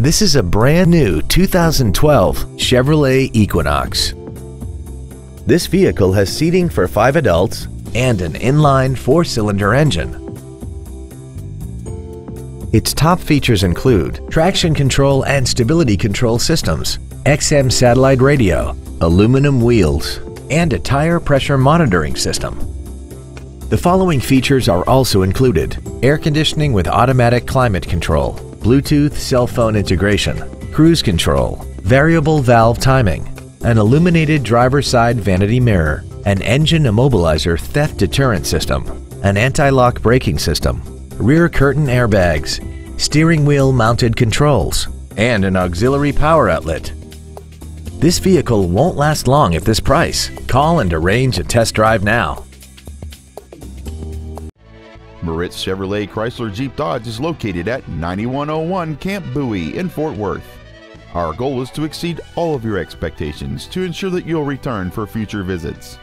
This is a brand new 2012 Chevrolet Equinox. This vehicle has seating for 5 adults and an inline 4-cylinder engine. Its top features include traction control and stability control systems, XM satellite radio, aluminum wheels, and a tire pressure monitoring system. The following features are also included: air conditioning with automatic climate control, Bluetooth cell phone integration, cruise control, variable valve timing, an illuminated driver's side vanity mirror, an engine immobilizer theft deterrent system, an anti-lock braking system, rear curtain airbags, steering wheel mounted controls, and an auxiliary power outlet. This vehicle won't last long at this price. Call and arrange a test drive now. Moritz Chevrolet Chrysler Jeep Dodge is located at 9101 Camp Bowie in Fort Worth. Our goal is to exceed all of your expectations to ensure that you'll return for future visits.